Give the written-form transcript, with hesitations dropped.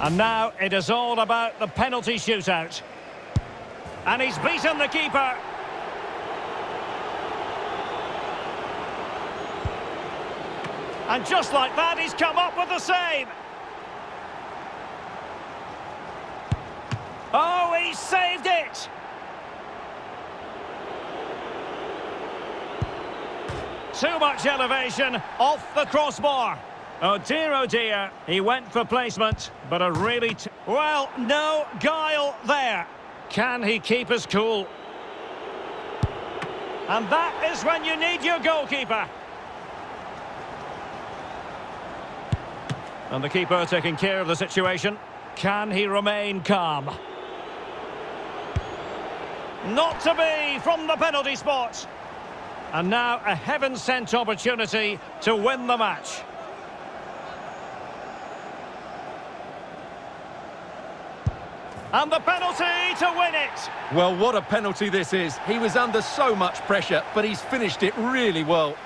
And now it is all about the penalty shootout. And he's beaten the keeper. And just like that, he's come up with the save. Oh, he saved it. Too much elevation, off the crossbar. Oh dear, he went for placement, but a really... well, no guile there. Can he keep his cool? And that is when you need your goalkeeper. And the keeper taking care of the situation. Can he remain calm? Not to be from the penalty spot. And now a heaven-sent opportunity to win the match. And the penalty to win it. Well, what a penalty this is. He was under so much pressure, but he's finished it really well.